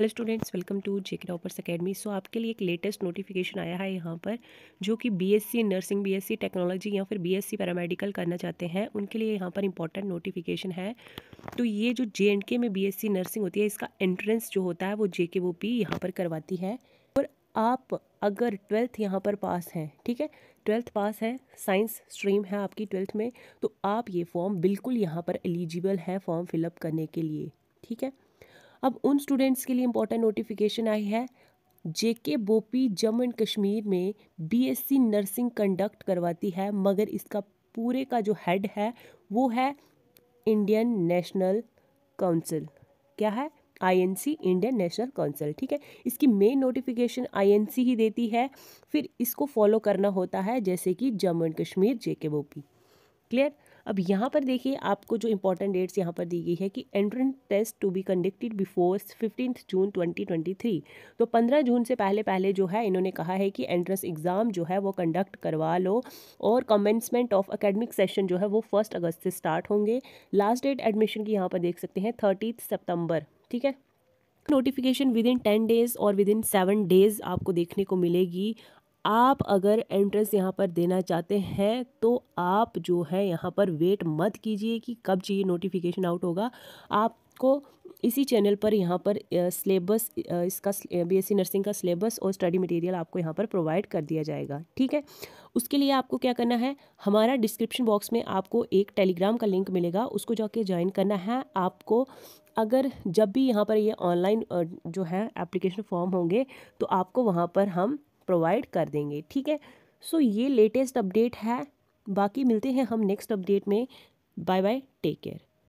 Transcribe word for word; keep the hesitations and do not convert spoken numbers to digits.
Hello students, welcome to JK toppers academy. So आपके लिए एक लेटेस्ट नोटिफिकेशन आया है यहाँ पर, जो कि बीएससी नर्सिंग, बीएससी टेक्नोलॉजी या फिर बीएससी पैरामेडिकल करना चाहते हैं उनके लिए यहाँ पर इंपॉर्टेंट नोटिफिकेशन है। तो ये जो जे एंड के में बीएससी नर्सिंग होती है, इसका एंट्रेंस जो होता है वो जेकेबोपी यहाँ पर करवाती है। और आप अगर ट्वेल्थ यहाँ पर पास हैं, ठीक है, ट्वेल्थ पास है, साइंस स्ट्रीम है आपकी ट्वेल्थ में, तो आप ये फॉर्म बिल्कुल यहाँ पर एलिजिबल है फॉर्म फिलअप करने के लिए, ठीक है। अब उन स्टूडेंट्स के लिए इम्पोर्टेंट नोटिफिकेशन आई है, JK BOPEE Jammu and Kashmir में बीएससी नर्सिंग कंडक्ट करवाती है, मगर इसका पूरे का जो हेड है वो है इंडियन नेशनल काउंसिल। क्या है? आईएनसी, इंडियन नेशनल काउंसिल, ठीक है। इसकी मेन नोटिफिकेशन आईएनसी ही देती है, फिर इसको फॉलो करना होता है जैसे कि Jammu and Kashmir JK BOPEE. Clear? अब यहाँ पर देखिए, आपको जो इम्पोर्टेंट डेट्स यहाँ पर दी गई है कि entrance test to be conducted before fifteenth June twenty twenty three. तो पंद्रह जून से पहले पहले जो है इन्होंने कहा है कि एंट्रेंस एग्ज़ाम जो है वो कंडक्ट करवा लो। और कमेंसमेंट ऑफ एकेडमिक सेशन जो है वो फर्स्ट अगस्त से स्टार्ट होंगे। लास्ट डेट एडमिशन की यहाँ पर देख सकते हैं थर्टीथ सितंबर, ठीक है। Notification within ten days और विद इन सेवन डेज़ आपको देखने को मिलेगी। आप अगर एंट्रेंस यहाँ पर देना चाहते हैं तो आप जो है यहाँ पर वेट मत कीजिए कि कब चाहिए नोटिफिकेशन आउट होगा। आपको इसी चैनल पर यहाँ पर सिलेबस, इसका बीएससी नर्सिंग का सिलेबस और स्टडी मटेरियल आपको यहाँ पर प्रोवाइड कर दिया जाएगा, ठीक है। उसके लिए आपको क्या करना है, हमारा डिस्क्रिप्शन बॉक्स में आपको एक टेलीग्राम का लिंक मिलेगा, उसको जाके ज्वाइन करना है आपको। अगर जब भी यहाँ पर ये ऑनलाइन जो है एप्लीकेशन फॉर्म होंगे तो आपको वहाँ पर हम प्रोवाइड कर देंगे, ठीक है। सो ये लेटेस्ट अपडेट है, बाकी मिलते हैं हम नेक्स्ट अपडेट में। Bye bye, take care.